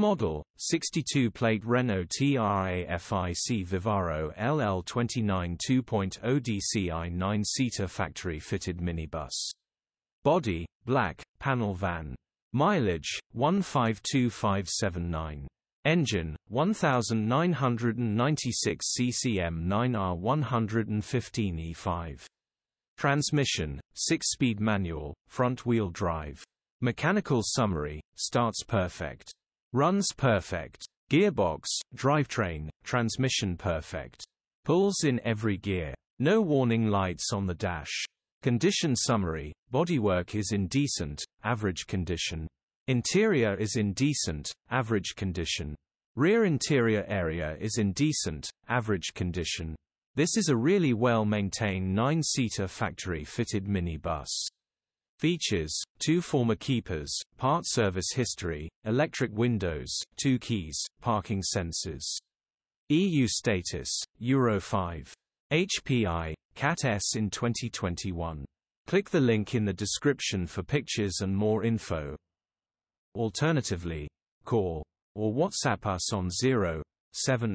Model, 62-plate Renault Trafic Vivaro LL29 2.0 DCI 9-seater factory-fitted minibus. Body, black, panel van. Mileage, 152579. Engine, 1996 CCM 9R 115 E5. Transmission, 6-speed manual, front-wheel drive. Mechanical summary, starts perfect. Runs perfect. Gearbox, drivetrain, transmission perfect. Pulls in every gear. No warning lights on the dash. Condition summary, bodywork is in decent, average condition. Interior is in decent, average condition. Rear interior area is in decent, average condition. This is a really well-maintained 9-seater factory-fitted minibus. Features, 2 former keepers, part service history, electric windows, 2 keys, parking sensors. EU status, Euro 5. HPI, CAT S in 2021. Click the link in the description for pictures and more info. Alternatively, call or WhatsApp us on 0-7